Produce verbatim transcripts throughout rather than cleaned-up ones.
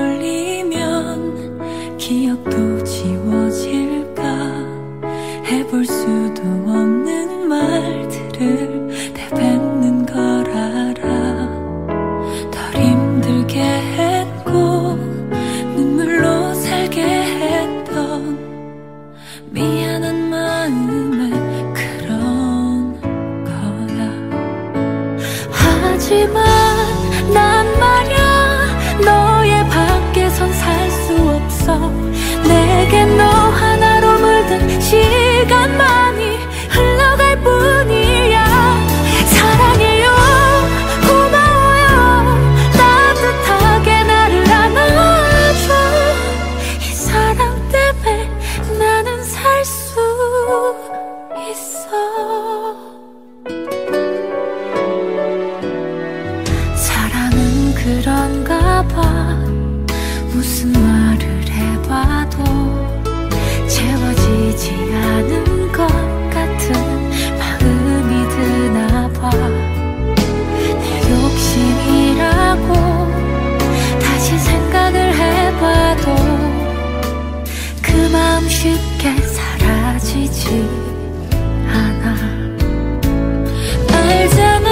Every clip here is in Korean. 떠올리면 기억도 지워질까. 해볼 수도 없는 말들을 되뱉는 걸 알아. 덜 힘들게 했고 눈물로 살게 했던 미안한 마음에 그런 거야. 하지만 내겐 너 하나로 물든 시간만이 흘러갈 뿐이야. 사랑해요, 고마워요, 따뜻하게 나를 안아줘. 이 사랑 때문에 나는 살 수 있어. 사랑은 그런가 봐. 무슨 말을 봐도 채워지지 않은 것 같은 마음이 드나 봐. 내 욕심이라고 다시 생각을 해봐도 그 마음 쉽게 사라지지 않아. 알잖아,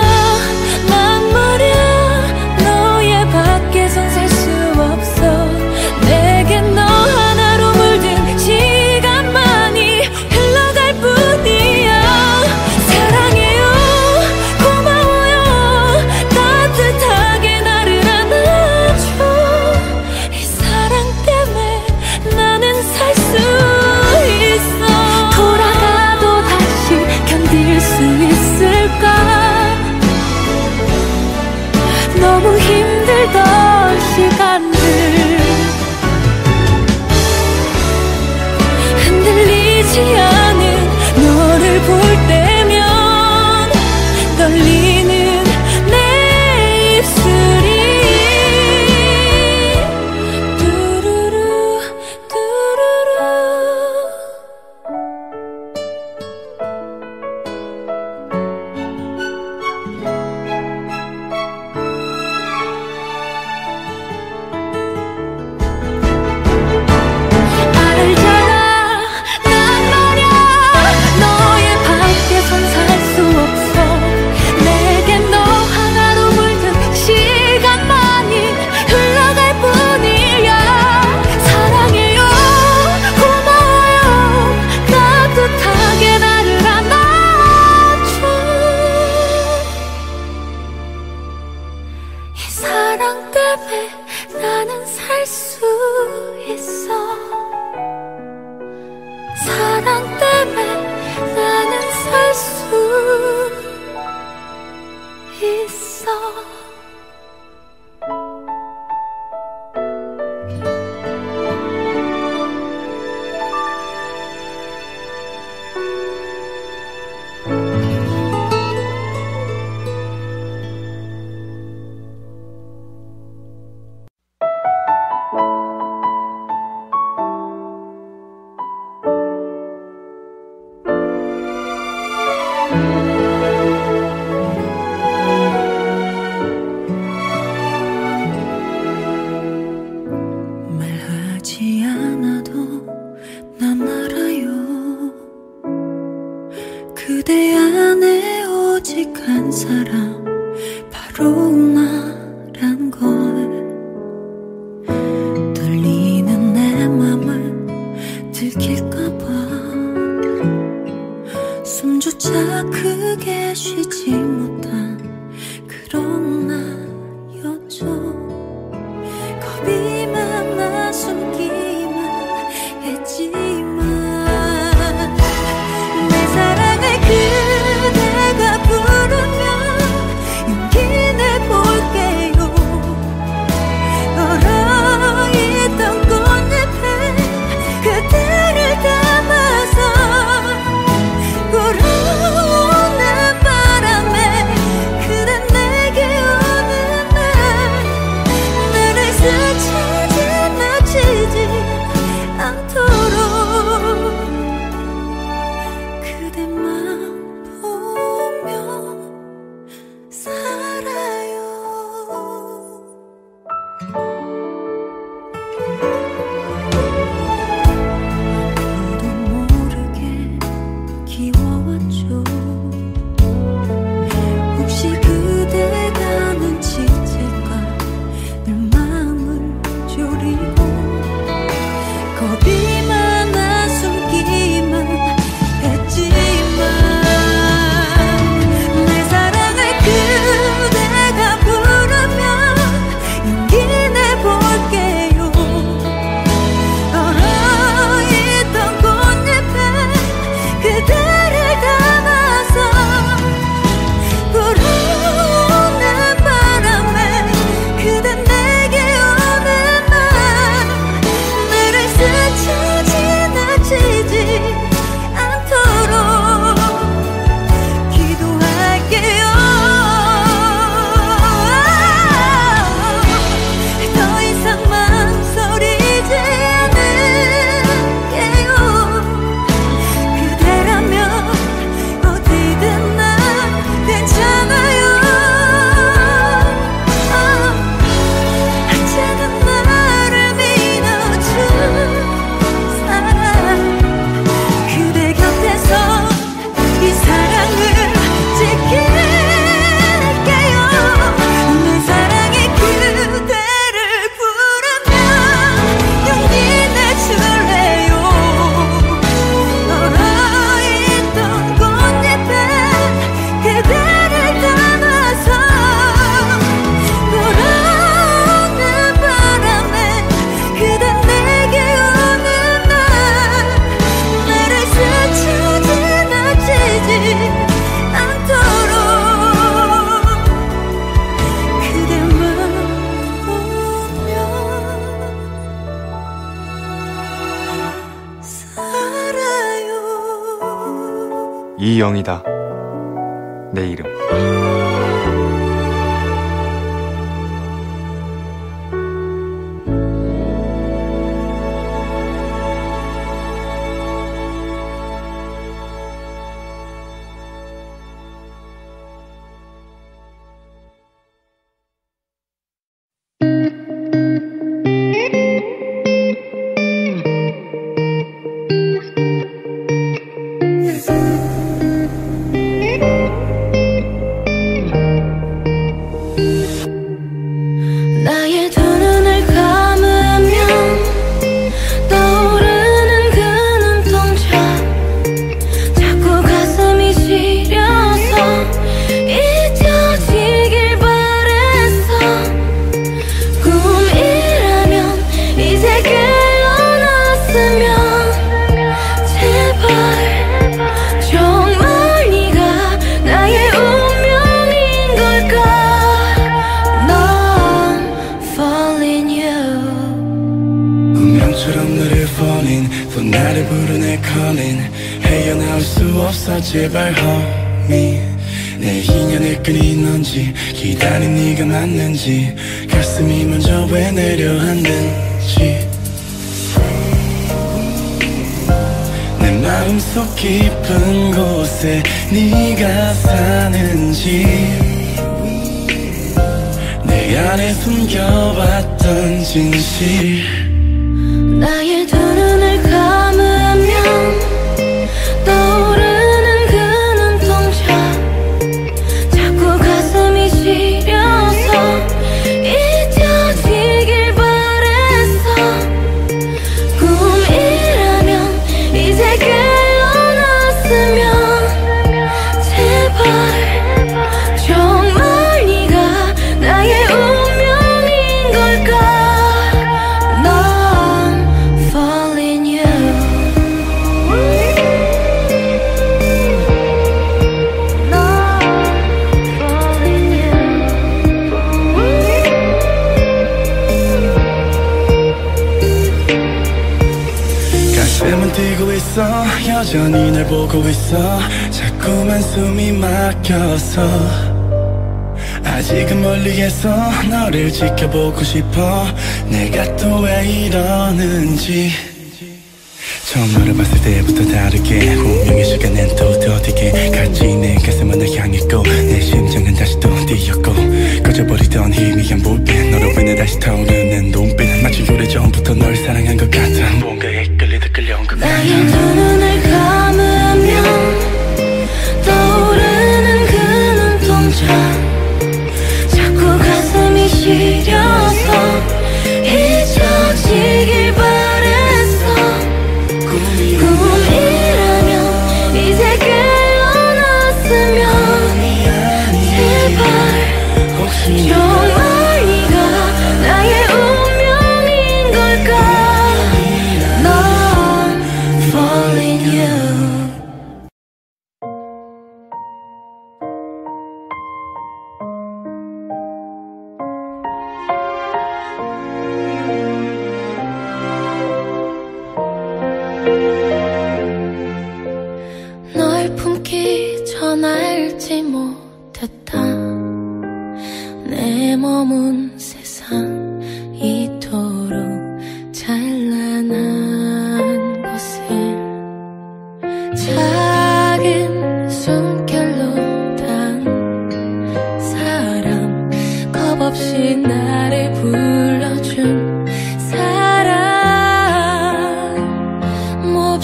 난 말야 너의 밖에선 살 수 없어. 내겐 너 살 수 있어. 돌아가 이영이다. 내 이름. 제발 homie 내 인연의 끈이 넌지 기다린 네가 맞는지 가슴이 먼저 왜 내려앉는지 내 마음속 깊은 곳에 네가 사는지 내 안에 숨겨왔던 진실 나의 두 눈을 감으면 여전히 날 보고 있어 자꾸만 숨이 막혀서 아직은 멀리에서 너를 지켜보고 싶어 내가 또 왜 이러는지 처음 너를 봤을 때부터 다르게 운명의 시간엔 또 더디게 같이 내 가슴은 널 향했고 내 심장은 다시 또 뛰었고 꺼져버리던 희미한 불빛 너로 인해 다시 타오르는 눈빛 마치 오래전부터 널 사랑한 것 같아 뭔가에 끌리듯 끌려온 것 같아 나의 두 눈을 감으면 떠오르는 그 눈동자 자꾸 가슴이 시려서 잊혀지길 바랬어 꿈이 꿈이라면 이제 깨어났으면 제발 혹시 정말 네가 나의 운명인 걸까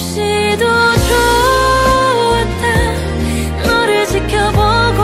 없이도 좋았다 너를 지켜보고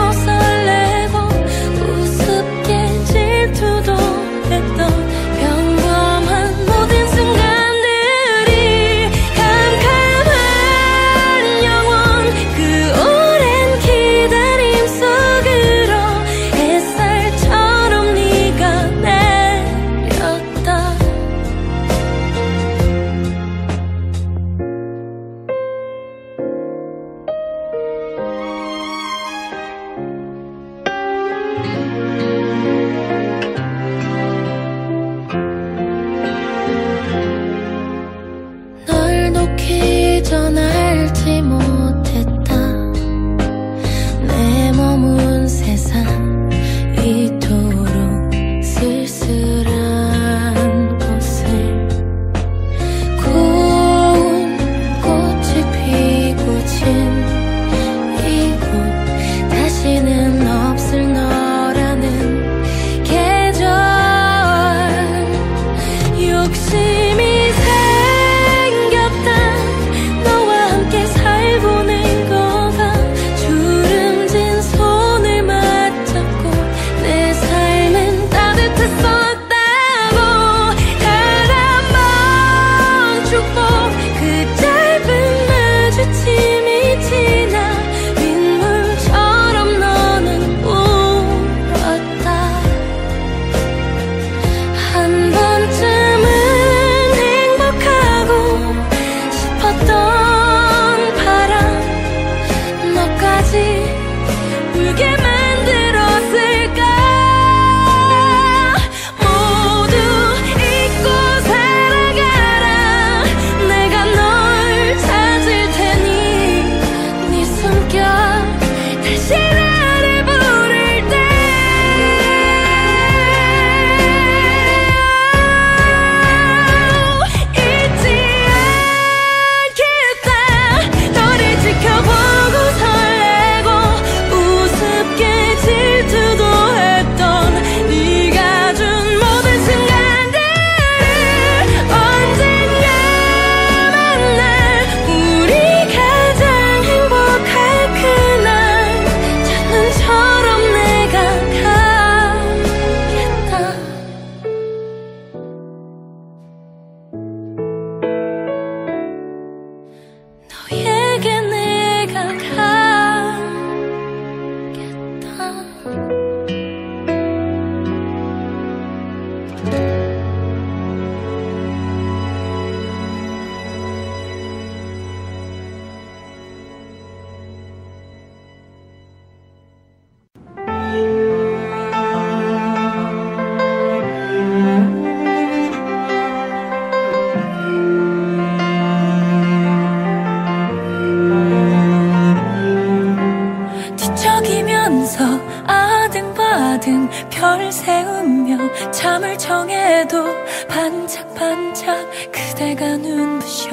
세우며 잠을 청해도 반짝반짝 그대가 눈부셔.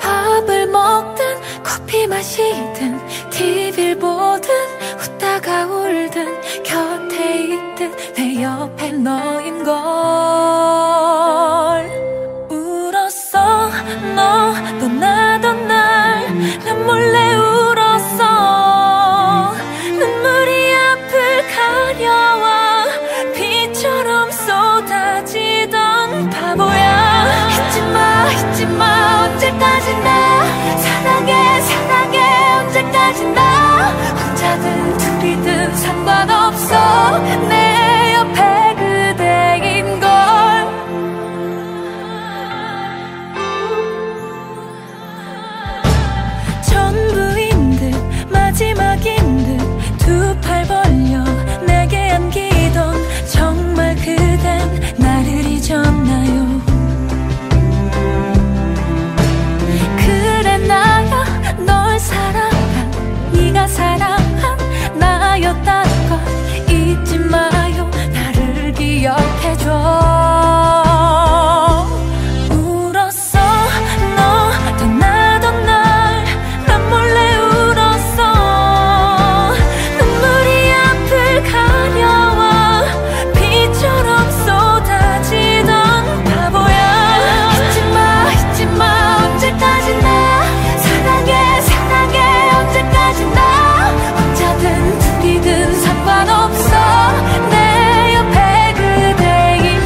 밥을 먹든 커피 마시든 티비를 보든 웃다가 울든 곁에 있든 내 옆에 너인 걸. 울었어 너 떠나던 날 난 몰래 울었어. 눈물이 앞을 가려와 비처럼 쏟아지던 바보야. 잊지마 잊지마 언제까지나 사랑해 사랑해 언제까지나 혼자든 둘이든 상관없어 내 옆에 그대인 걸. 전부인 듯 마지막인 듯 두 팔 벌려 내게 안기던 정말 그댄 나를 잊었나요? 그래 나야 널 사랑한 네가 사랑한 나였다는 걸 잊지 마요. 나를 기억해줘. 상관없어 내 옆에 그대인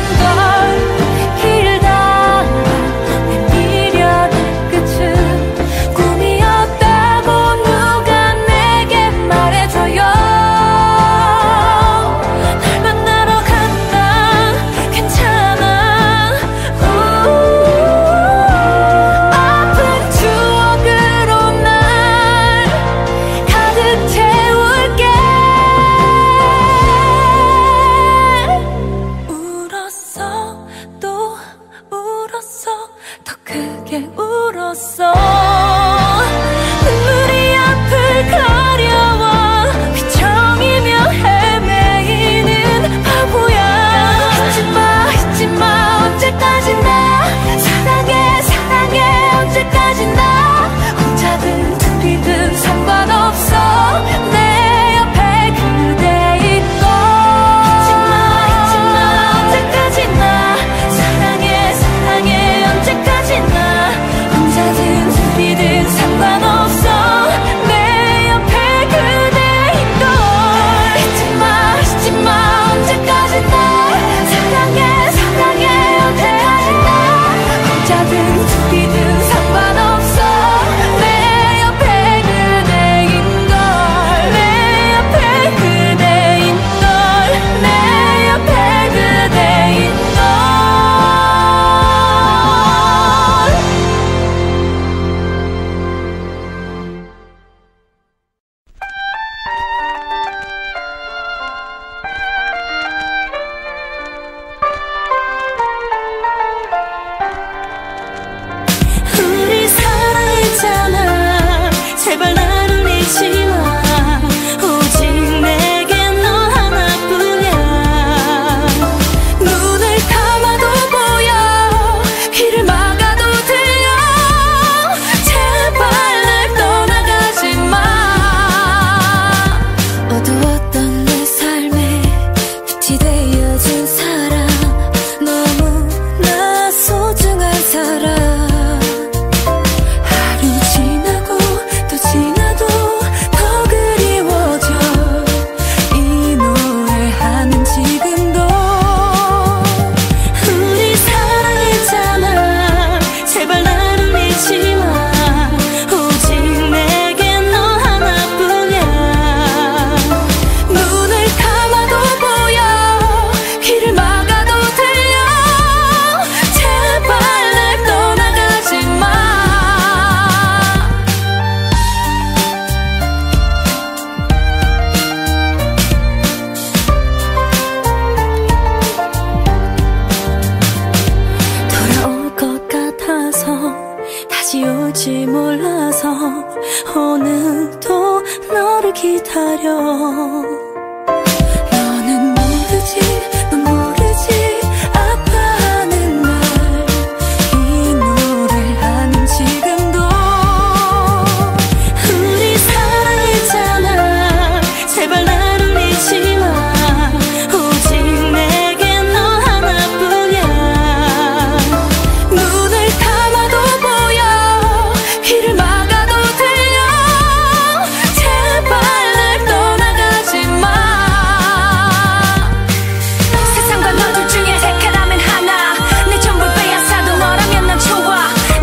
사려. 너는 모르지, 넌 모르지 아파하는 날. 이 노래를 하는 지금도 우리 사랑했잖아. 제발 나를 잊지 마. 오직 내겐 너 하나뿐이야. 눈을 감아도 보여, 귀를 막아도 들려. 제발 날 떠나가지 마. 세상과 너들 중에 택하라면 하나. 내 전부를 빼앗아도 너라면 난 좋아.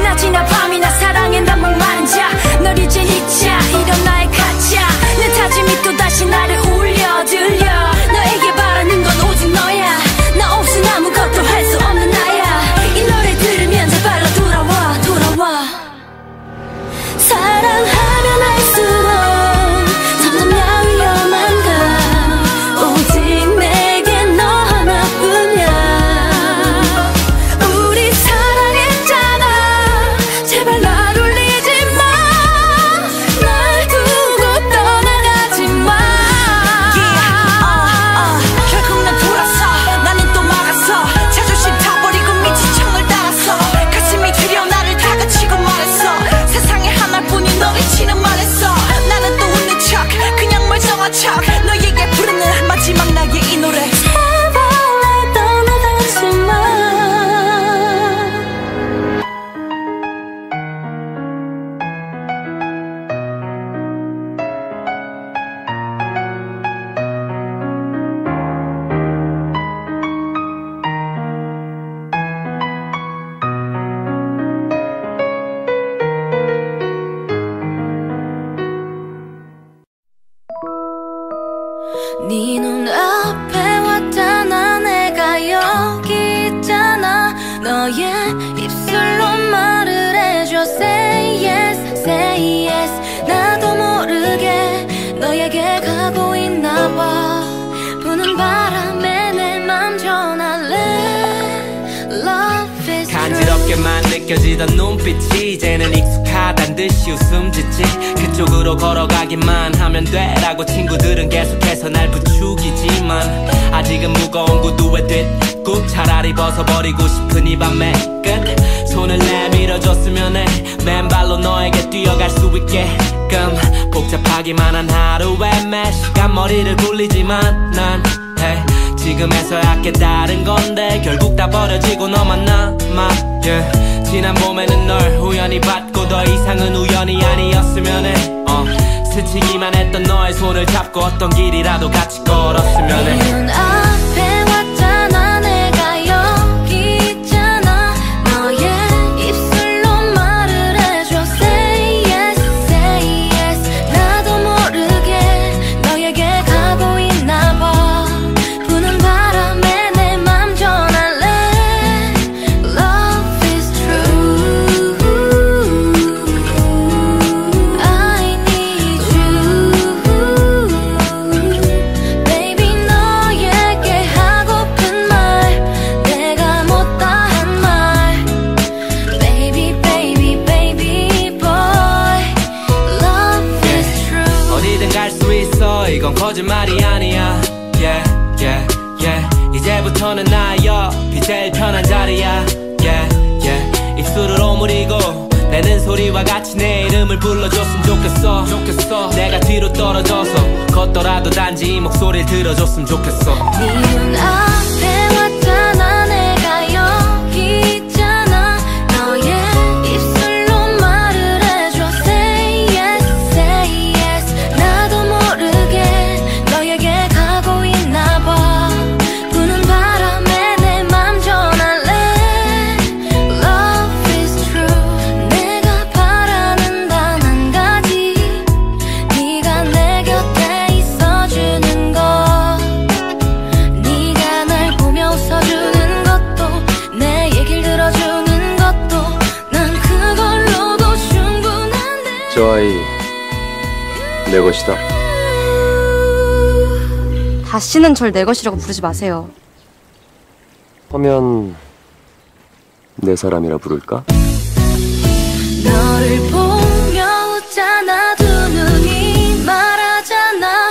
낮이나 밤이나 사랑에 난 목마른 자. 널 이제 잊자, 이런 나의 가짜. 내 다짐이 또다시 나를 울려들려. 너에게 바라는 건 오직 너야. 나 없인 아무것도 할 수 없는 나야. 이 노래 들으면 제발 너 돌아와, 돌아와. 사랑하면 할수록 점점 나 위험한가. 오직 내겐 너 하나뿐이야. 우리 사랑했잖아. 제발 날 울리지 마. 날 두고 떠나가지 마. 결국 난 돌아서, 나는 또 막았어. 자존심 다 버리고 미친 청을 따랐어. 가슴이 들여 나를 다그치고 말았어. 세상에 하나뿐인 너를 치는 말했어. 나는 또 웃는 척, 그냥 멀쩡한 척. 너에게 부르는 마지막 나의 이 노래. 제발 날 떠나가지 마. 네 눈앞에 왔다. 나 내가 여기 있잖아. 너의 입술로 말을 해줘. Say yes, say yes. 나도 모르게 너에게 가고 있나 봐. 부는 바람에 내 맘 전할래. Love is true. 간지럽게만 느껴지던 눈빛이 이제는 익숙하단 듯이 웃음 짓지. 그쪽으로 걸어가기만 하면 돼 라고 친구들은 계속해서 날 부추기지만 아직은 무거운 구두에 뒷굽 차라리 벗어버리고 싶은 이 밤의 끝. 손을 내밀어줬으면 해. 맨발로 너에게 뛰어갈 수 있게끔. 복잡하기만 한 하루에 매 시간 머리를 굴리지만 난 해. 지금에서야 깨달은 건데 결국 다 버려지고 너만 남아. yeah. 지난 봄에는 널 우연히 봤고 더 이상은 우연이 아니었으면 해. 어. 스치기만 했던 너의 손을 잡고 어떤 길이라도 같이 걸었으면 해. 네 눈앞에 왔잖아. 내가 여기 있잖아. 너의 입술로 말을 해줘. Say yes, say yes. 나도 모르게 너에게 가고 있나 봐. 부는 바람에 내 맘 전할래. Love is true. I need you. Baby 너에게 하고픈 말, 내가 못다한 말. Baby baby baby boy. Love is true. 어디든 갈 수 있어. 이건 거짓말이 아니야. yeah, yeah, yeah. 이제부터는 나 옆이 제일 편한 자리야. yeah, yeah. 입술을 오므리고 내는 소리와 같이 내 이름을 불러줬으면 좋겠어. 좋겠어. 내가 뒤로 떨어져서 걷더라도 단지 이 목소리를 들어줬으면 좋겠어. 네 눈앞에 왔잖아. 내가 여기 있잖아. 너의 입술로 말을 해줘. Say yes, say yes. 나도 모르게 너에게 가고 있나 봐. 부는 바람에 내 맘 전할래. Love is true. 내가 바라는 단 한 가지, 네가 내 곁에 있어주는 것. 네가 날 보며 웃어주는 것도, 내 얘길 들어주는 것도, 난 그걸로도 충분한데. 저 아이 내 것이다. 다시는 절 내 것이라고 부르지 마세요. 하면 내 사람이라 부를까? 너를 보며 웃잖아. 두 눈이 말하잖아.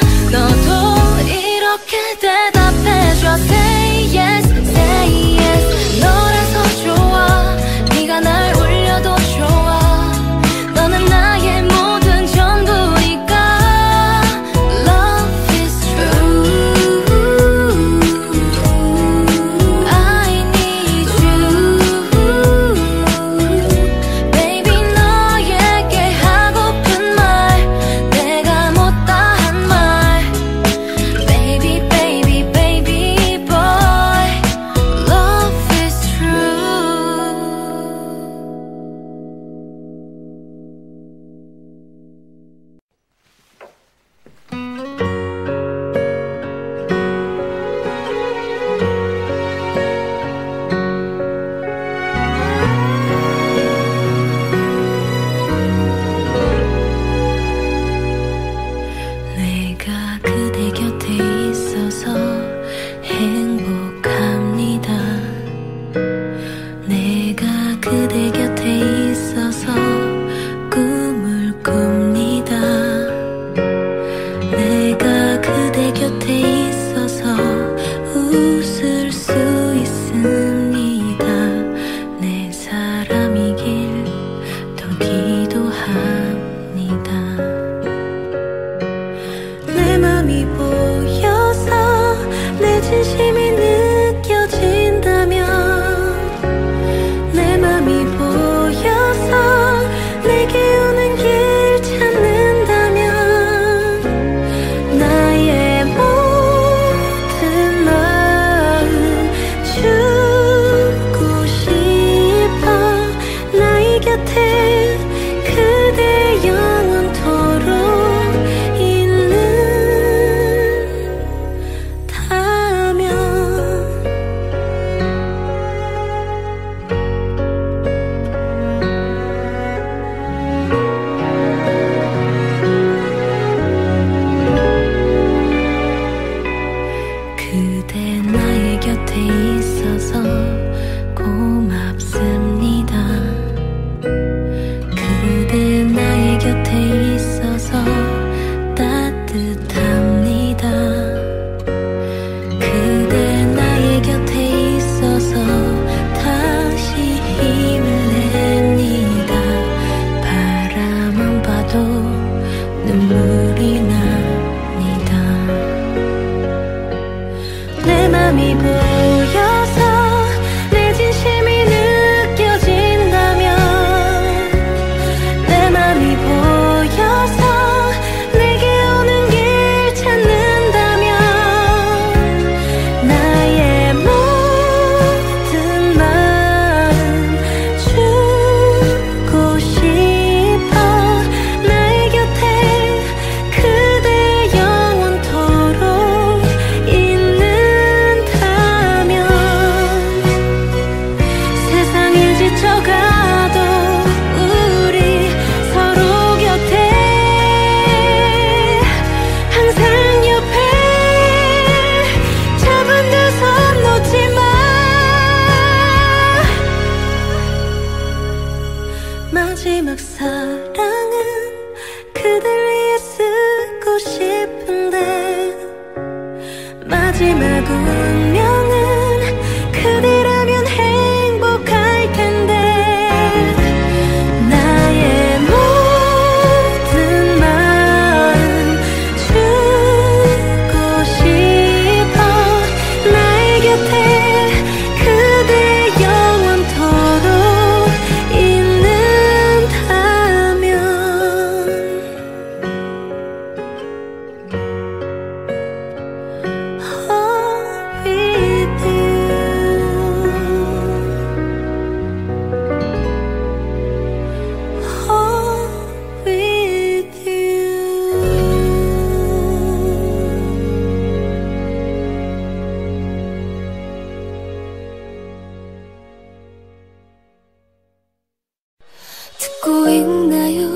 있나요?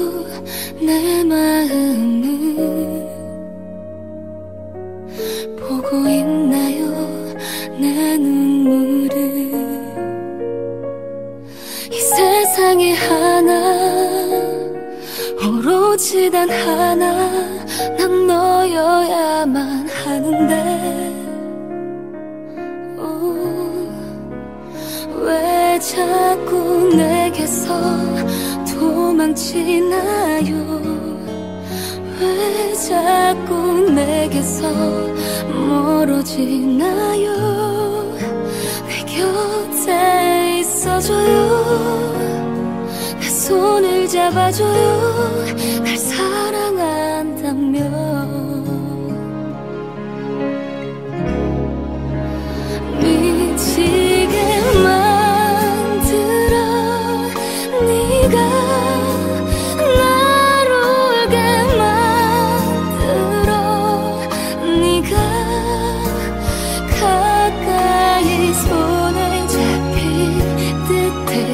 내 마음은 보고 있나요? 내 눈물을 이 세상에 하나 오로지 단 하나 난 너여야만 하는데 오, 왜 자꾸 내게서 도망치나요? 왜 자꾸 내게서 멀어지나요? 내 곁에 있어줘요. 내 손을 잡아줘요. 날 사랑한다며 미치게 만들어 네가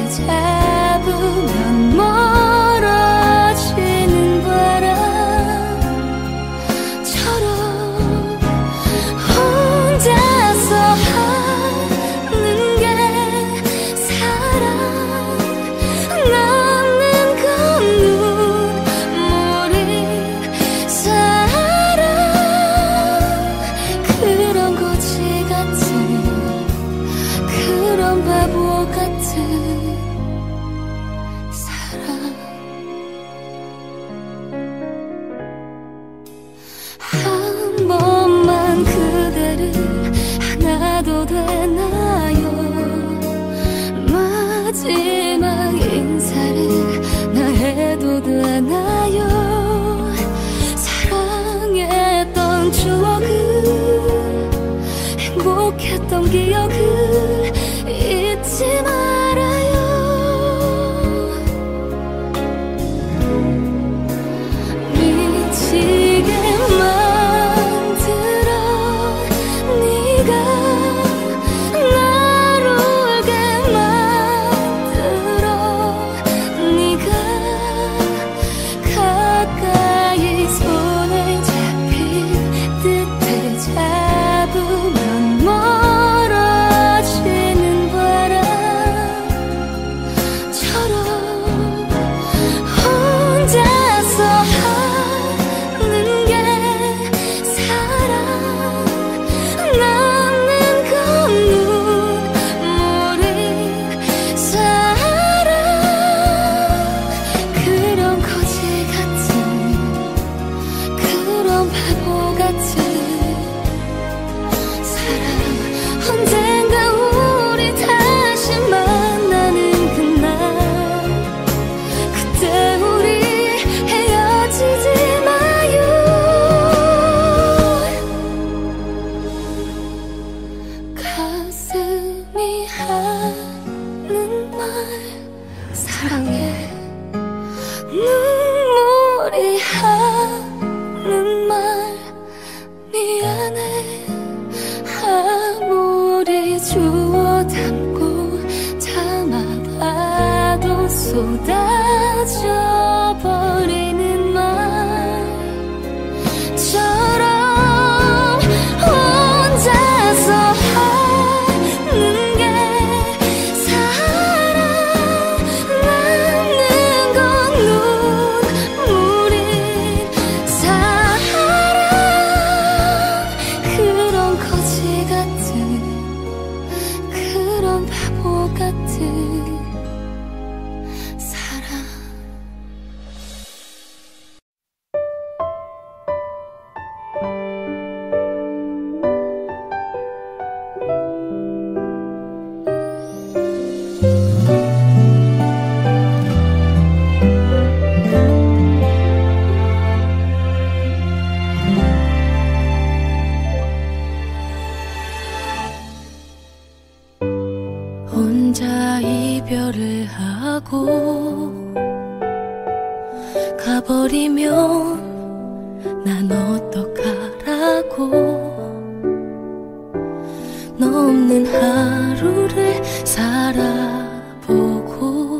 잡으면 멀어지는 바람처럼 혼자서 하는 게 사랑 남는 건 눈물이 사랑 그런 거지 같은 그런 바보 같은 되나요? 마지막 인사를 나 해도 되나요? 사랑했던 추억은 행복했던 기억은 잊지 말아요. 미치게 만들어 네가 사랑해 눈물이 하는 말 미안해 아무리 주워 담고 담아봐도 쏟아져버리는 말처럼 혼자서 하는 가버리면 난 어떡하라고 너 없는 하루를 살아보고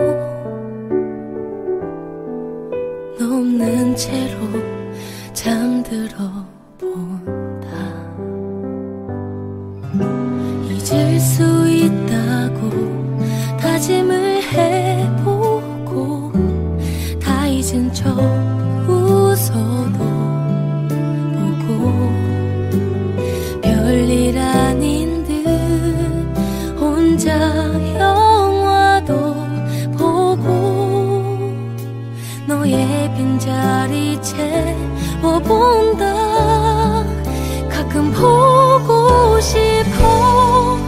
영화도 보고 너의 빈자리 채워본다. 가끔 보고 싶어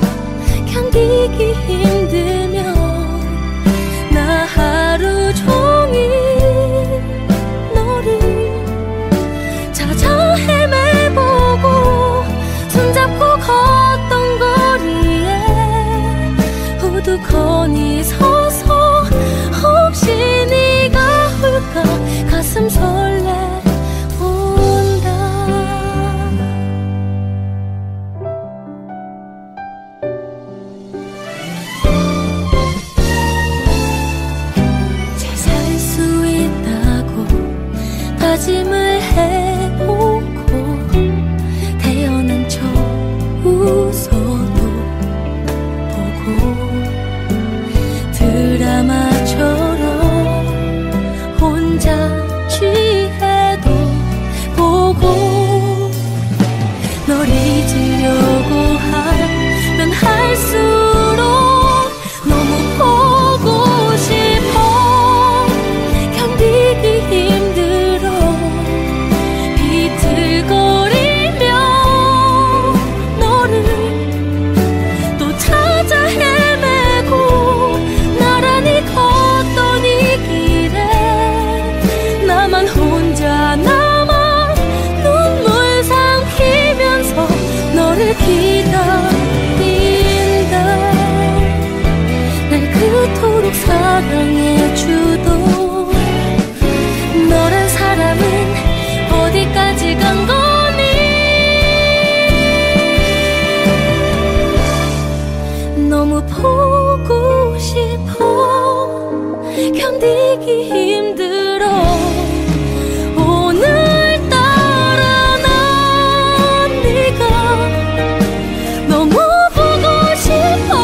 견디기 힘들면 나 하루 종일 너를 찾아 헤매보고 손잡고 걷던 거리에 우두커니 서서 혹시 네가 올까 가슴 설레. 다짐을 해보고 태어난 척 웃어도 보고 드라마처럼 혼자 취해도 보고 널 잊으려고 하면 할수록 너무 보고 싶어 견디기 힘들어. 사랑해주도 너란 사람은 어디까지 간 거니. 너무 보고 싶어 견디기 힘들어. 오늘따라 난 네가 너무 보고 싶어.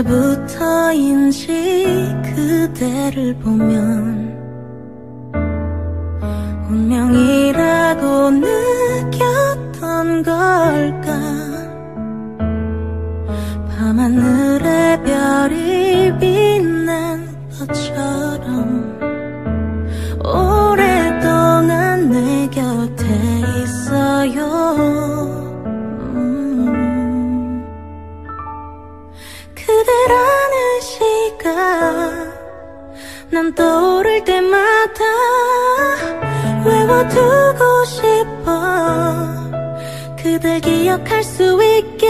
언제부터인지 그대를 보면 운명이라고 느꼈던 걸까. 밤하늘의 별이 빛난 것처럼 오랫동안 내 곁에 있어요. 그대라는 시간 난 떠오를 때마다 외워두고 싶어. 그댈 기억할 수 있게.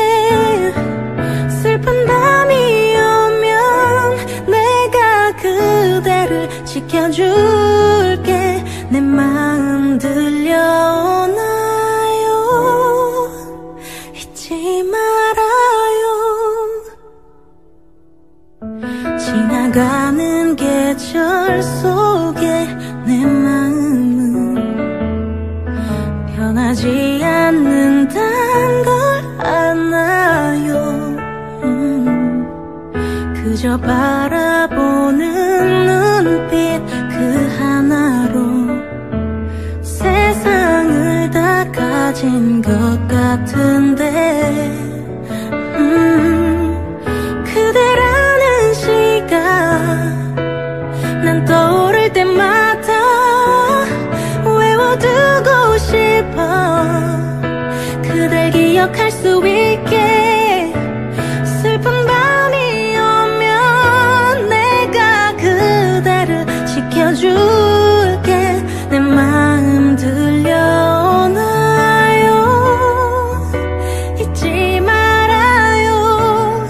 슬픈 밤이 오면 내가 그대를 지켜줄게. 내 마음 들려오나요? 잊지 말아요. 지나가는 계절 속에 내 마음은 변하지 않는단 걸 아나요? 그저 바라보는 눈빛 그 하나로 세상을 다 가진 것 같은데. 음, 그대라는 시간 난 떠오를 때마다 외워두고 싶어. 그댈 기억할 수 있게. 슬픈 줄게. 내 마음 들려오나요? 잊지 말아요.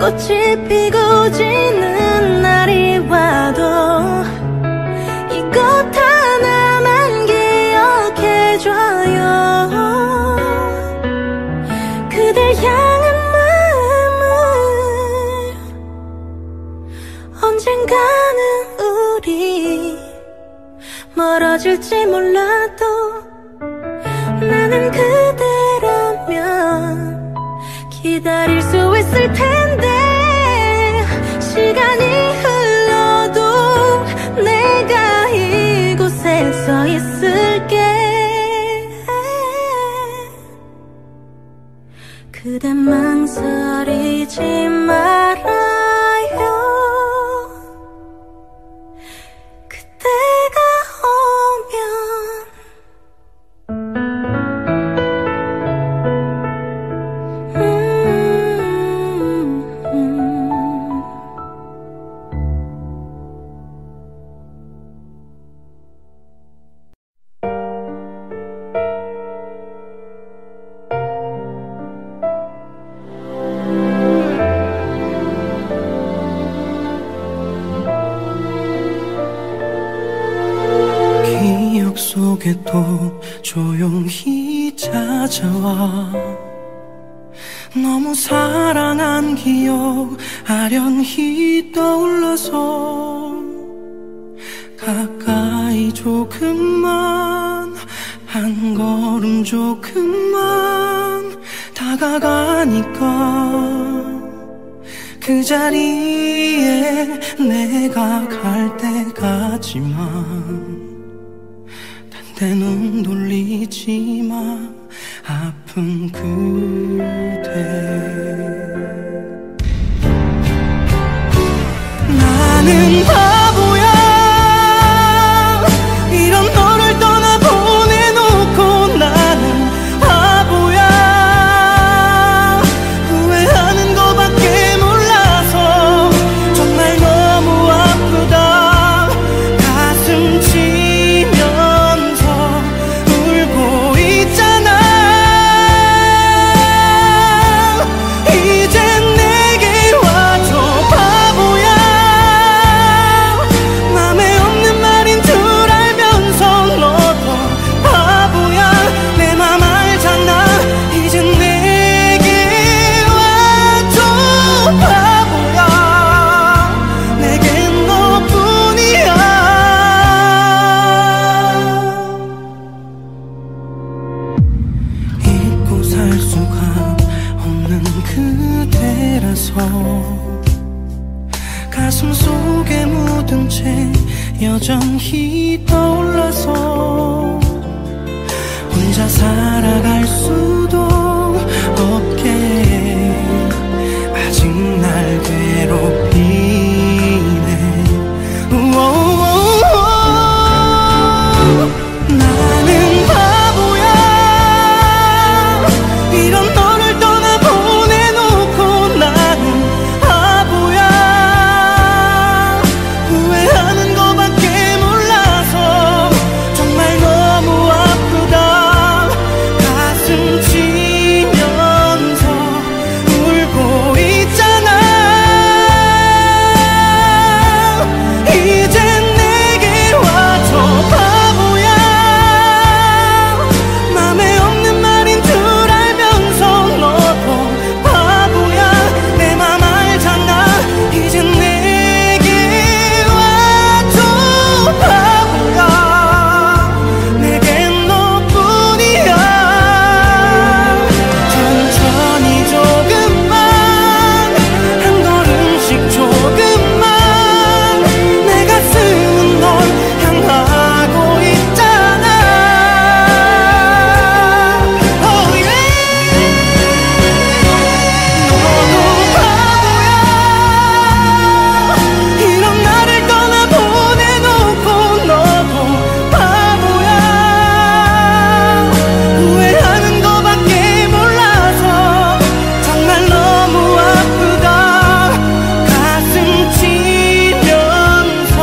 꽃이 피고 지는 날이 와도 이것 하나만 기억해줘요. 그댈 향한 마음을 언젠가는 멀어질지 몰라도 나는 그대라면 기다릴 수 있을 텐데. 시간이 흘러도 내가 이곳에 서 있을게. 그대 망설이지 마라. 또 조용히 찾아와 너무 사랑한 기억 아련히 떠올라서 가까이 조금만 한 걸음 조금만 다가가니까 그 자리에 내가 갈 때까지만 내 눈 돌리지 마. 아픈 그대 나는 바보야. 이런 너를 떠나 보내놓고 나는 바보야. 후회하는 거밖에 몰라서 정말 너무 아프다. 가슴 치며 울고 있잖아. 가슴 속에 묻은 채 여전히 떠올라서 혼자 살아갈 수도 없게 아직 날 괴롭히네. 나는 바보야. 이런 너를 떠나 보내놓고 나는 바보야. 후회하는 거밖에 몰라서 정말 너무 아프다. 가슴 치면서 울고 있잖아. 이제 내게 와줘 바보야. 맘에 없는 말인 줄 알면서 너도 바보야. 내 맘 알잖아. 이제 내게 와줘 바보야. 내겐 너뿐이야. 천천히 조금만, 한 걸음씩 조금만 내가 쓰는 널 향하고 있잖아. Oh yeah. 너도 바보야. 이런 나를 떠나 보내놓고 너도 바보야. 후회하는 거밖에 몰라서 정말 너무 아프다. 가슴 치면서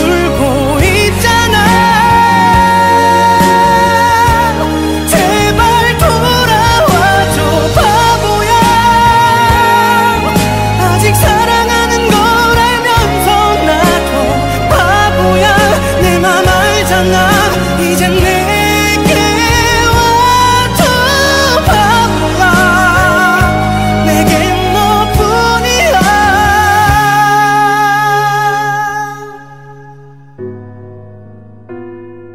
울고 있잖아. 제발 돌아와줘 바보야. 아직 사랑하는 걸 알면서 나도 바보야. 내 맘 알잖아. 이제 내게 와줘 바보야. 내겐 너뿐이야. 바람 불어와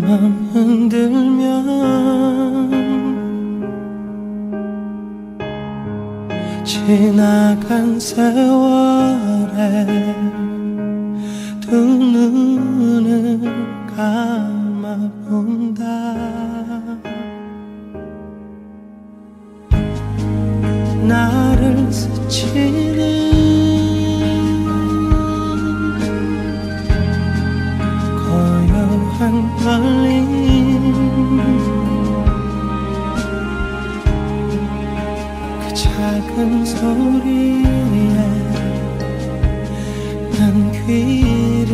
맘 흔들면 지나간 세월에 두 눈을 감아본다. 나를 스치는 고요한 걸림, 그 작은 소리에 난 귀를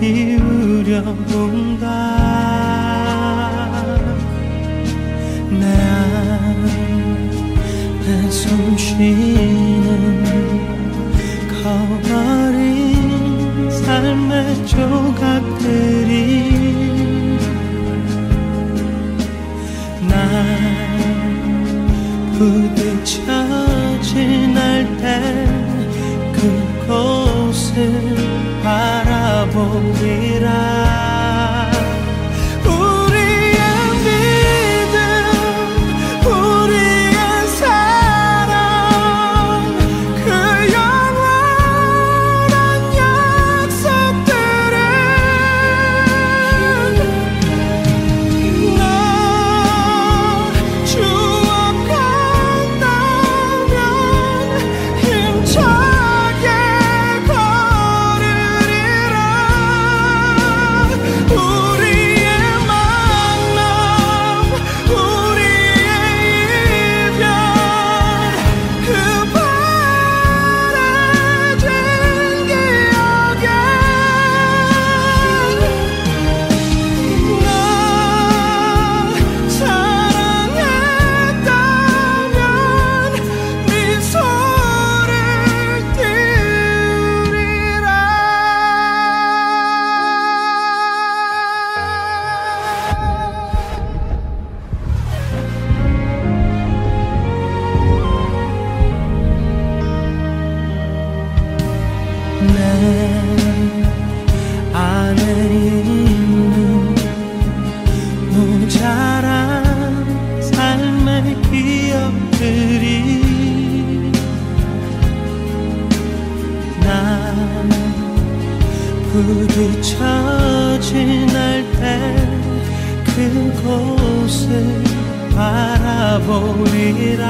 기울여 본다. 내 안에 내 숨쉬는 거버린 삶의 조각들이 날 부딪혀 지날 때 그곳을 바라보리라. 내 안에 있는 모자란 삶의 기억들이 난 부딪혀 지날 때 그곳을 바라보리라.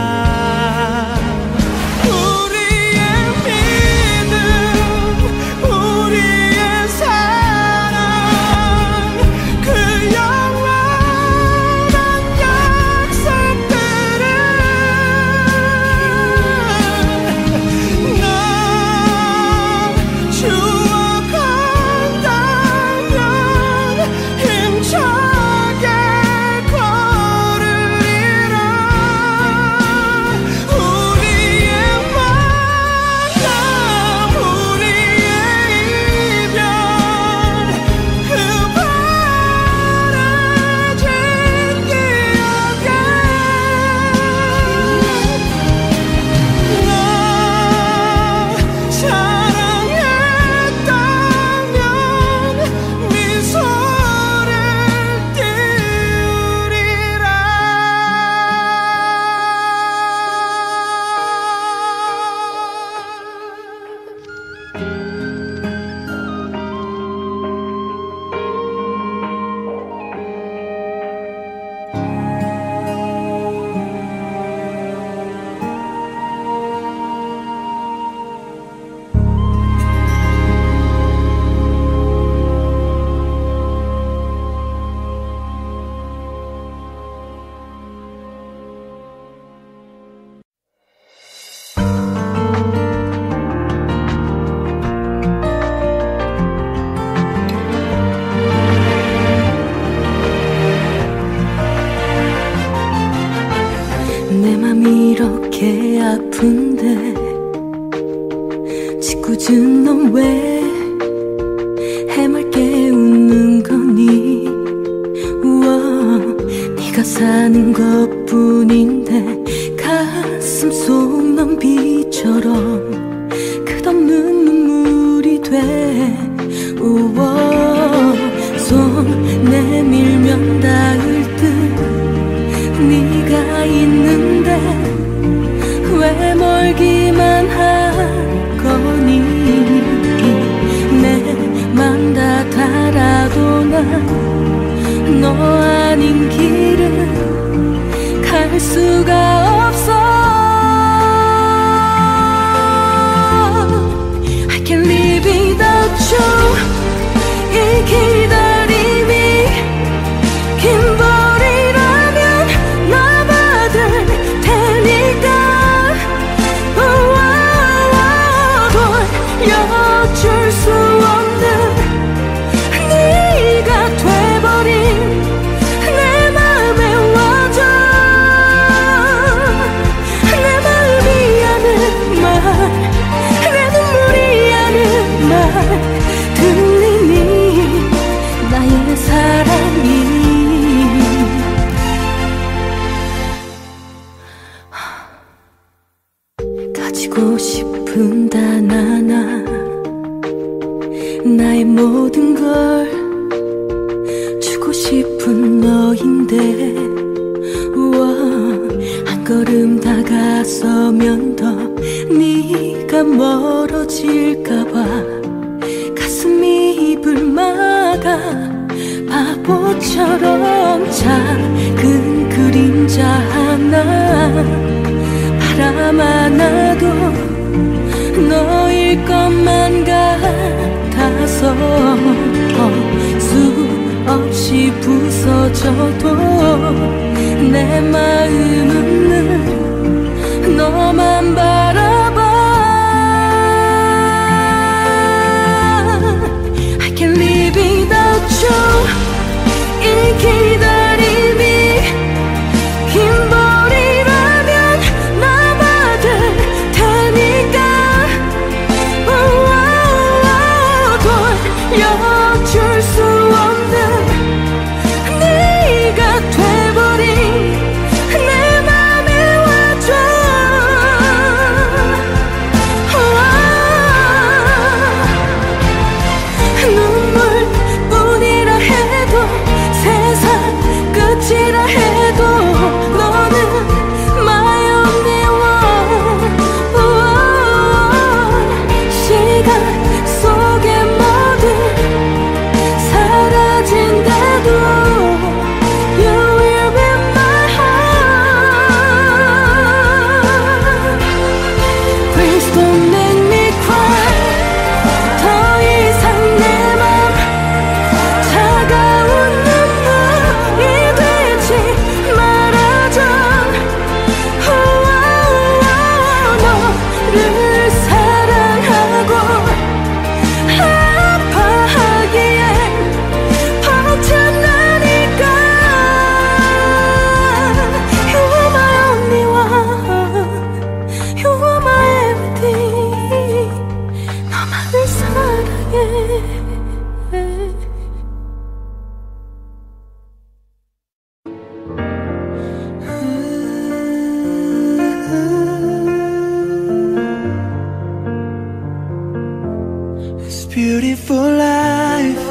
Beautiful life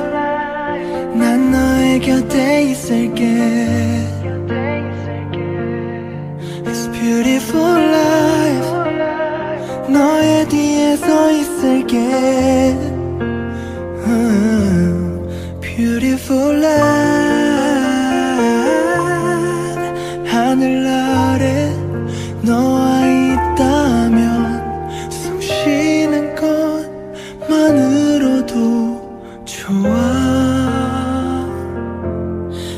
난 너의 곁에 있을게. It's beautiful life 너의 뒤에 서 있을게. uh, Beautiful life 하늘 아래 너와 있다면 숨 쉬는 것만으로도 좋아.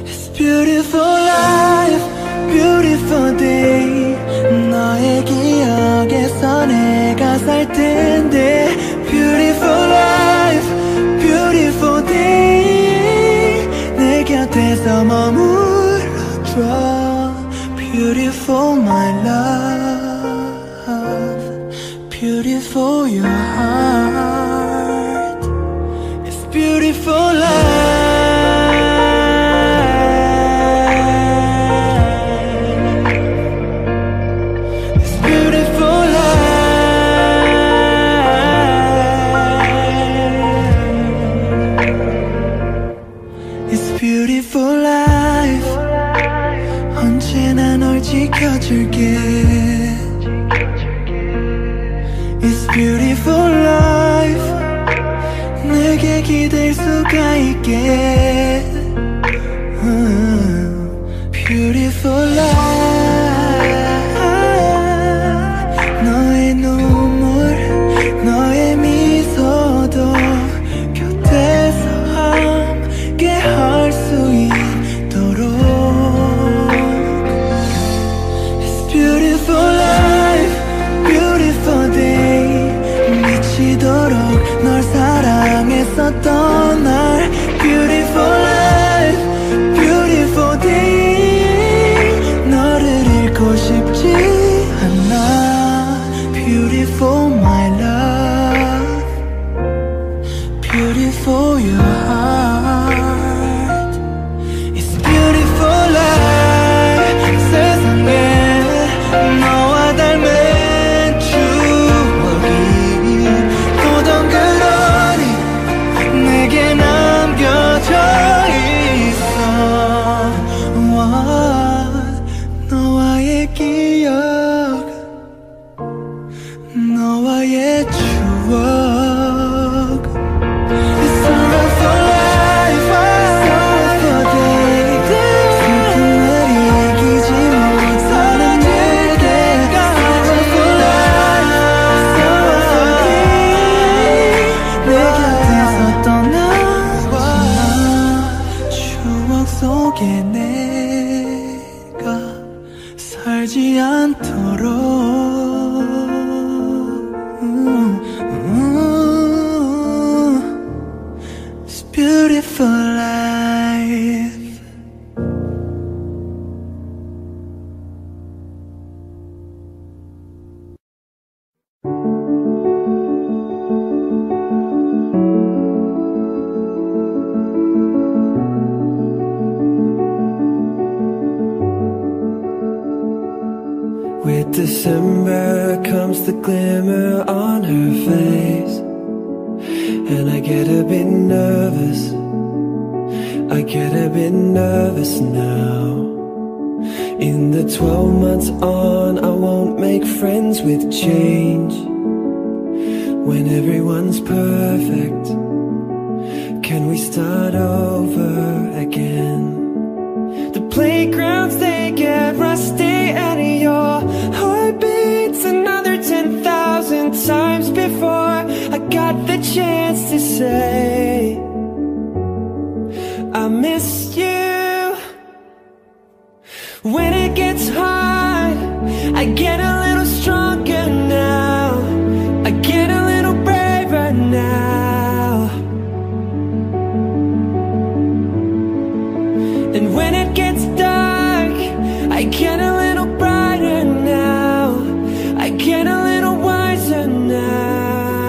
It's beautiful life beautiful day 너의 기억에서 내가 살 텐데. Beautiful life beautiful day 내 곁에서 머물러줘. Beautiful my love beautiful your heart. It's beautiful life. 지켜줄게. It's beautiful life 내게 기댈 수가 있게. uh, Beautiful life 너의 눈물 너의 미소도 곁에서 함께 할 수 있도록. 널 사랑했었던 날. Beautiful life, beautiful day 너를 잃고 싶지 않아. Beautiful my love beautiful your heart. It's beautiful life 세상에 너와 닮은 너와의 추억. It's beautiful life beautiful day 슬픈 날 이기지 못하는 일들. Beautiful life 내 곁에서 떠나와 추억 속에 내가 살지 않도록. Beautiful life. With December comes the glimmer on her face, and I get a bit nervous. I get a bit nervous now. In the twelve months on, I won't make friends with change. When everyone's perfect, can we start over again? The playgrounds, they get rusty, and your heart beats another ten thousand times before I got the chance to say I miss you. When it gets hard, I get a little stronger now. I get a little braver now. And when it gets dark, I get a little brighter now. I get a little wiser now.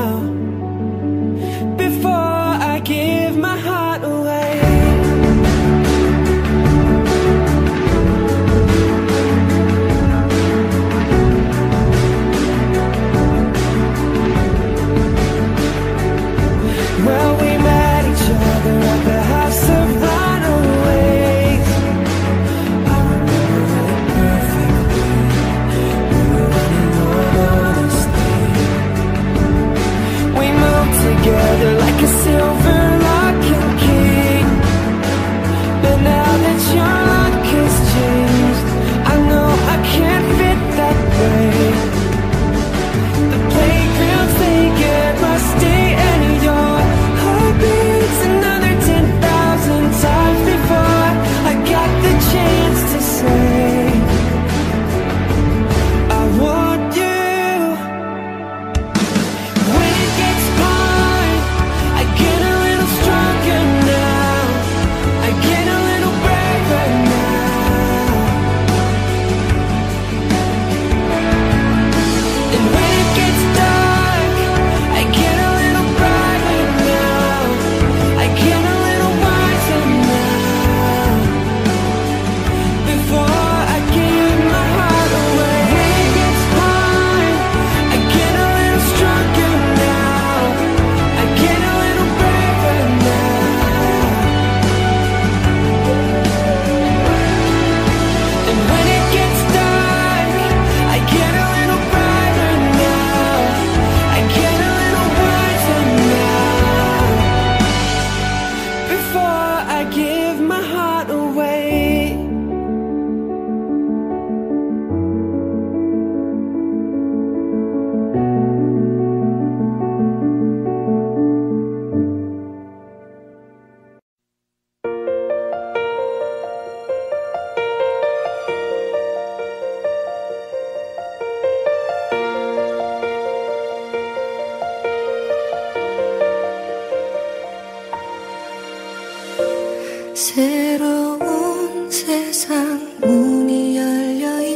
새로운 세상 문이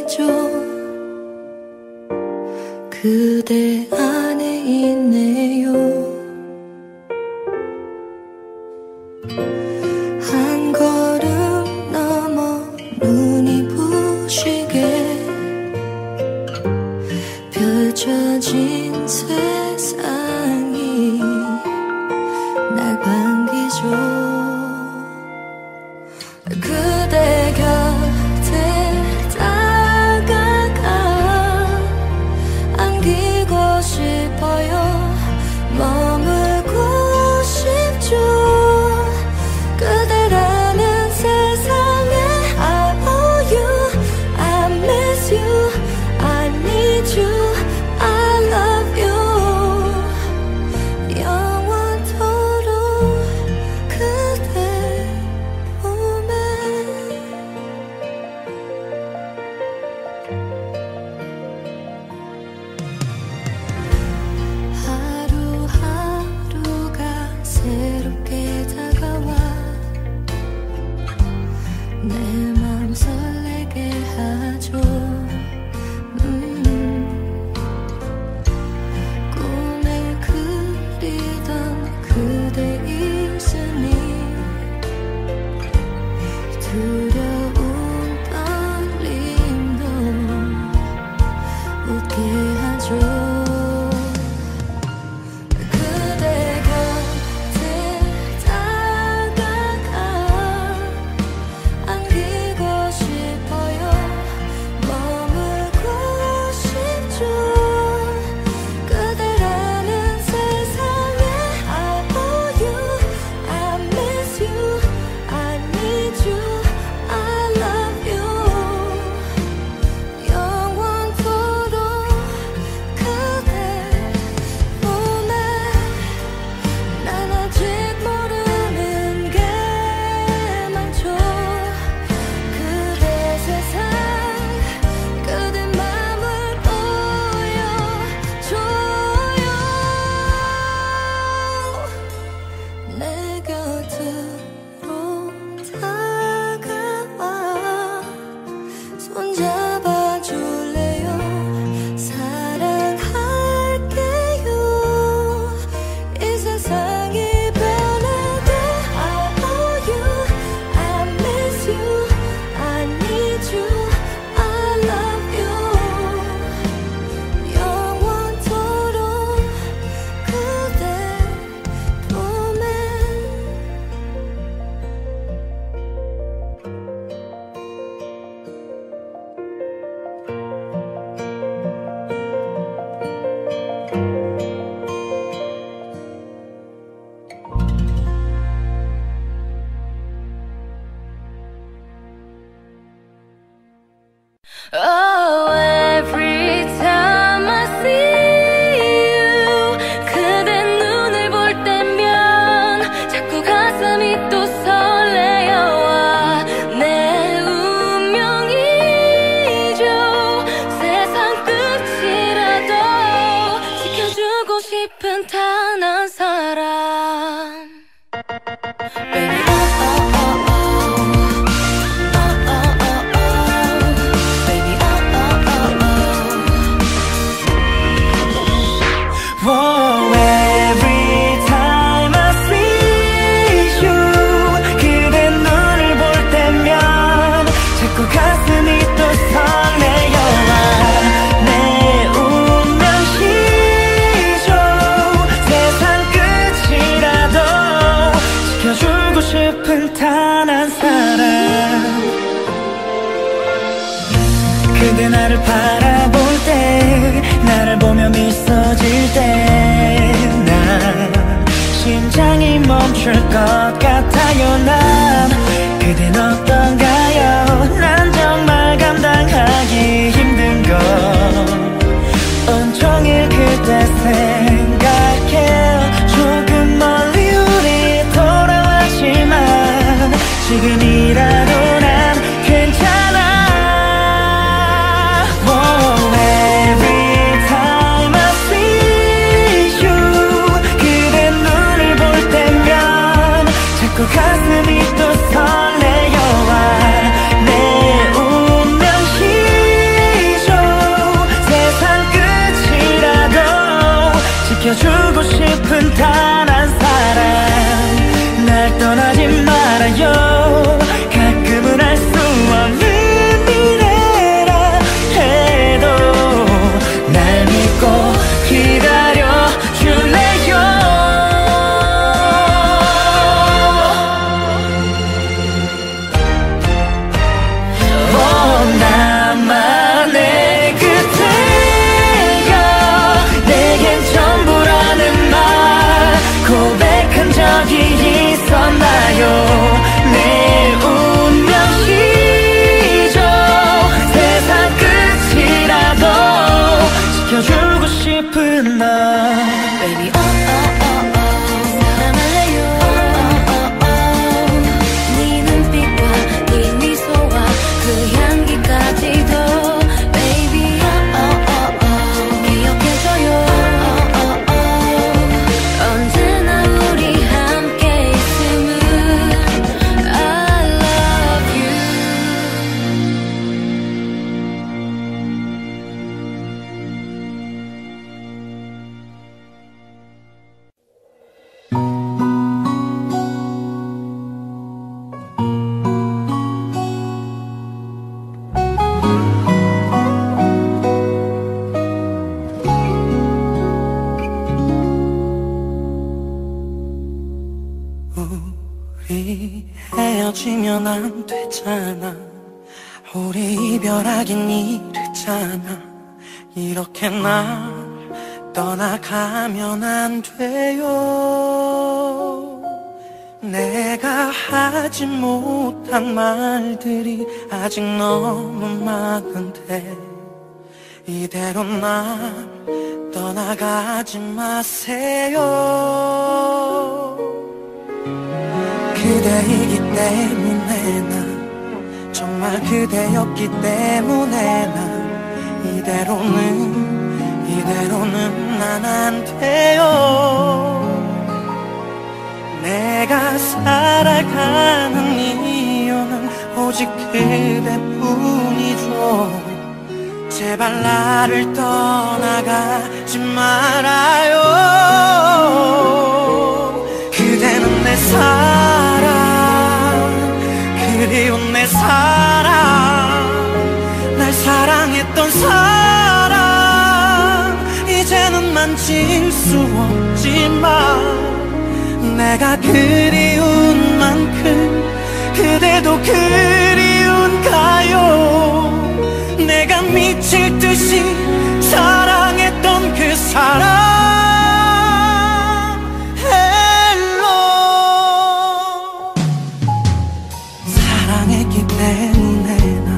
열려있죠. 그대 안에 있네요. 한 걸음 넘어 눈이 부시게 펼쳐진 세상이 날 반기죠. 그대 곁에 다가가 안기고 싶어요. 머물고 싶죠. 그대라는 세상에 I owe you, I miss you, I need you, I love you. 영원토록 그대 새롭게 다가와 내 맘 설레게 하죠. 음 꿈을 그리던 그대 있으니 두려운 떨림도 웃게 하죠. Oh, every time I see you, 그대 눈을 볼 때면 자꾸 가슴이 또 설레어와. 내 운명이죠. 세상 끝이라도 지켜주고 싶은 단 한 사람. Baby, oh, oh, oh. 그대 나를 바라볼 때, 나를 보며 미소질 때, 난 심장이 멈출 것 같아요. 난 그댄 어떤가요? 난 정말 감당하기 힘든 걸 온종일 그대 생각해. 조금 멀리 우리 돌아왔지만 지금이라도 가슴이 싶은 단 한 사람 날 떠나지 말아요. 가끔은 알 수 없는 미래라 해도 날 믿고 기다려줄래요. 오, 나만의 그대가 내겐 전부라는 말 고백한 적이 있었나요? 내 운명이죠. 세상 끝이라도 지켜주고 싶은 나 Baby oh oh oh oh 사랑할래요. oh oh oh oh 네 눈빛과 네 미소와 그 향기까지도 Baby oh oh oh oh 기억해줘요. oh oh oh 언제나 우리 함께 있음을 I love you. 우리 헤어지면 안 되잖아. 우리 이별하긴 이랬잖아. 이렇게 날 떠나가면 안 돼요. 내가 하지 못한 말들이 아직 너무 많은데 이대로 날 떠나가지 마세요. 그대이기 때문에 난 정말 그대였기 때문에 난 이대로는 이대로는 난 안 돼요. 내가 살아가는 이유는 오직 그대뿐이죠. 제발 나를 떠나가지 말아요. 그대는 내 사랑 그리운 내 사랑 날 사랑했던 사랑 이제는 만질 수 없지만 내가 그리운 만큼 그대도 그리운가요? 내가 미칠 듯이 사랑했던 그 사람 헬로. 사랑했기 때문에 난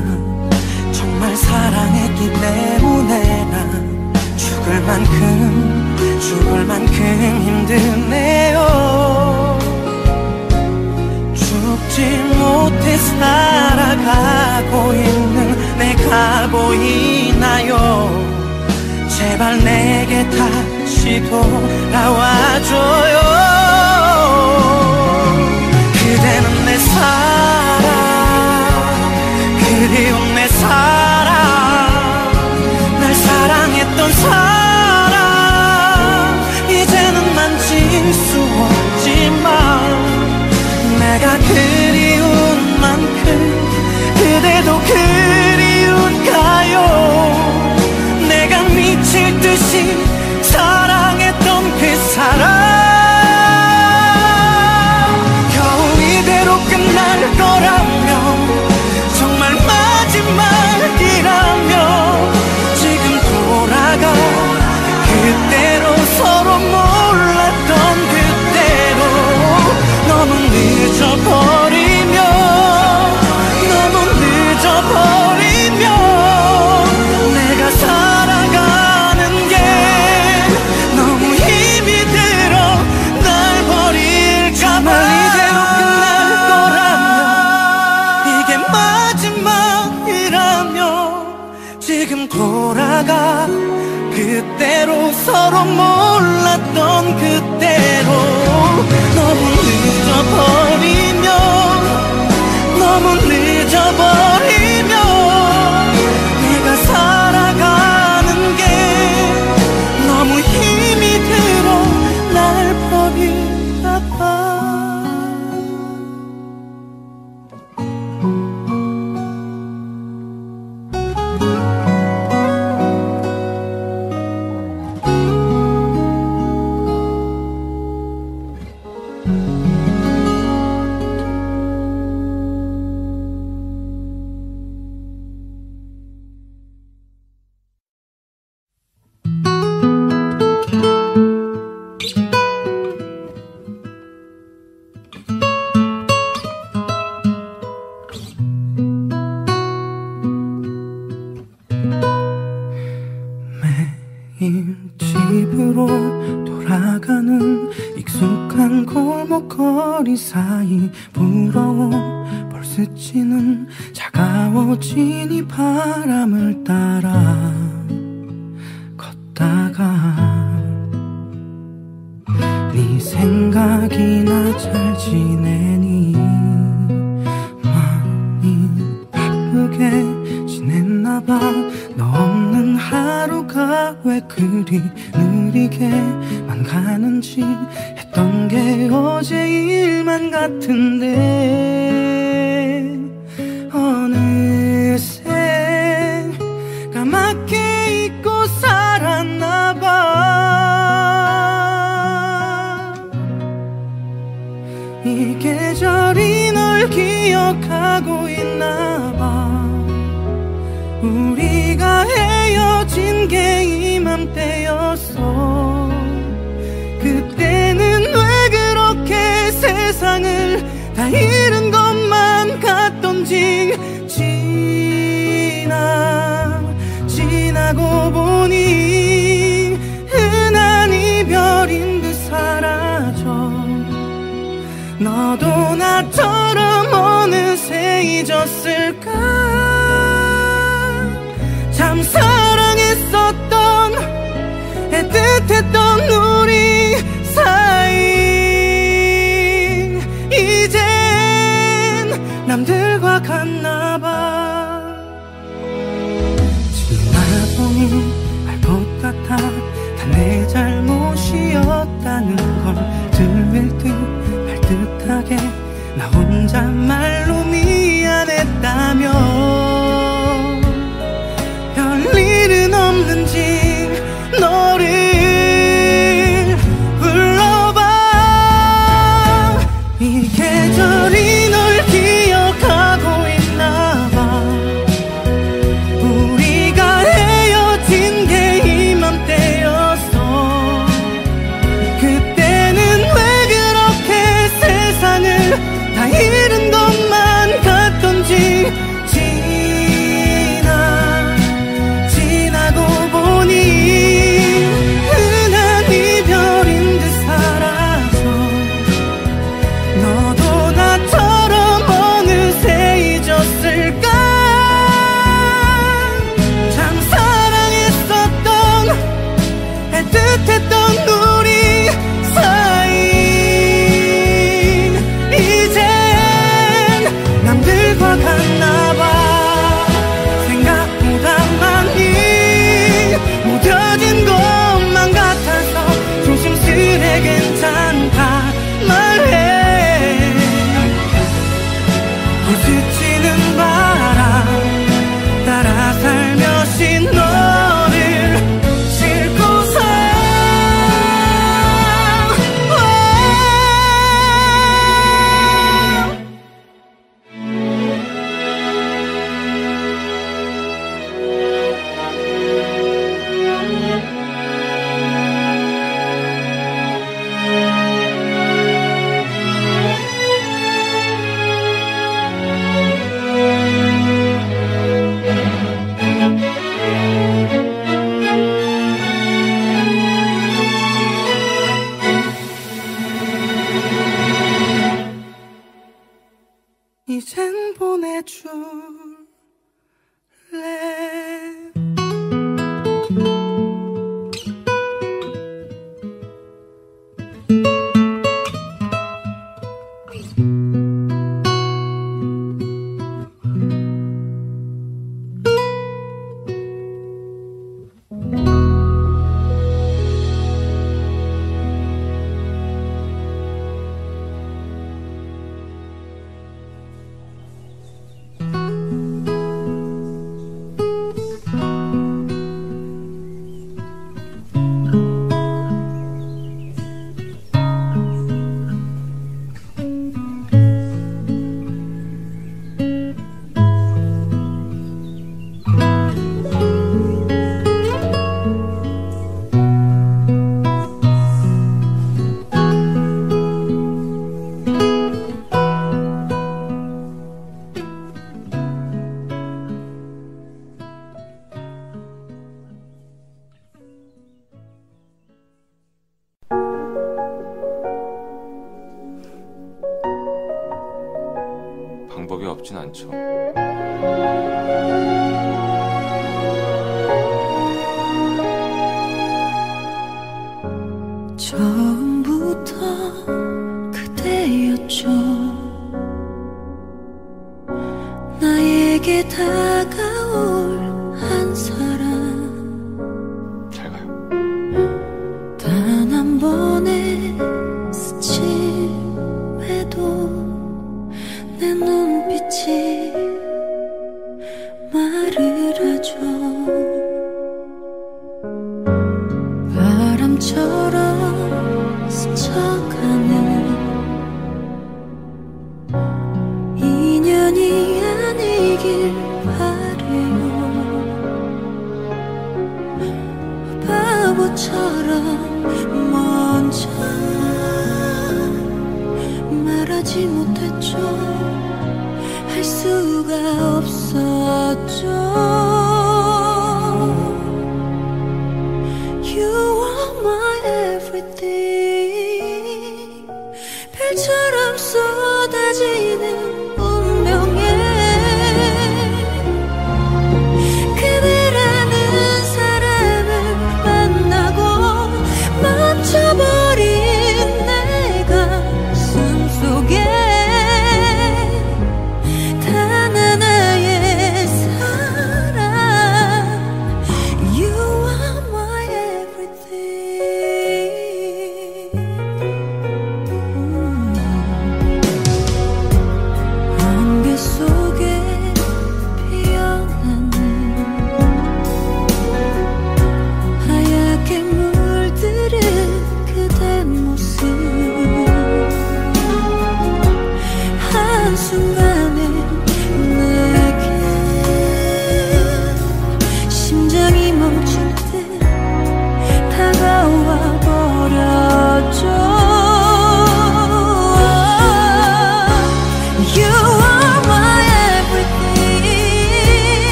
정말 사랑했기 때문에 난 죽을 만큼 죽을 만큼 힘드네요. 죽지 못해 살아가고 있는 내가 보이나요? 제발 내게 다시 돌아와줘요. 그대는 내 사랑 그리운 내 사랑 날 사랑했던 사랑 이제는 만질 수 없지만 내가 그리운 만큼 그대도 그리운가요? 내가 미칠 듯이 사랑했던 그 사람 겨우 이대로 끝날 거라면 정말 마지막이라면 지금 돌아가 그대로 서로 몰랐던 그대로 너무 늦어버리면 너무 늦어버리면 내가 살아가는 게 너무 힘이 들어 날 버릴까봐 이대로 끝날 거라면 이게 마지막이라면 지금 돌아가 그대로 서로 몰랐던 그대로 너무 늦어버리면 너무 늦어버리면 내가 살아가는 게 너무 힘이 들어 날 가는 익숙한 골목거리 사이 부러워 벌스치는 차가워진 이 바람을 따라 걷다가 네 생각이 나 잘 지내니 많이 바쁘게 지냈나봐 너 없는 하루가 왜 그리 느리게만 가는지 했던 게 어제 일만 같은데 어느새 까맣게 잊고 살았나봐 이 계절이 널 기억하고 있나봐 우리가 헤어진 게 이맘때였어 그때는 왜 그렇게 세상을 다 잃은 것만 같던지 지나 지나고 보니 흔한 이별인 듯 사라져 너도 나처럼 어느새 잊었을까 참 사랑했었던 애틋했던 우리 사이 이젠 남들과 같나봐 지나보니 알 것 같아 다 내 잘못이었다는 걸 들릴 듯 말 듯하게 나 혼자 말로 미안했다며 일은 없는지 너를 불러봐 이 계절이 널 기억하고 있나봐 우리가 헤어진 게 이맘때였어 그때는 왜 그렇게 세상을 다 잃은 것만 같던지 이젠 보내줄래 없진 않죠. 처음부터 그대였죠. 나에게 다가올 한 사람. 잘 가요. 단 한 번의 스침에도 내 눈빛이 말을 하죠. 바람처럼 스쳐가는 인연이 아니길 바래요. 바보처럼 먼저 말하지 못했죠. 할 수가 없었죠. 별처럼 쏟아지는